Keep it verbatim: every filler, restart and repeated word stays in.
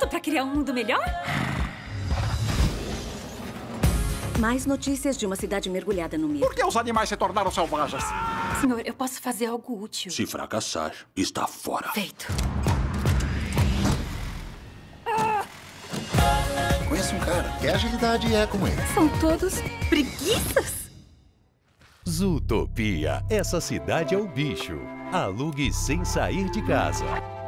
pronto para criar um mundo melhor? Mais notícias de uma cidade mergulhada no medo. Por que os animais se tornaram selvagens? Senhor, eu posso fazer algo útil. Se fracassar, está fora. Feito. Ah! Conheço um cara que a agilidade é como ele. São todos preguiças? Zootopia. Essa cidade é o bicho. Alugue sem sair de casa.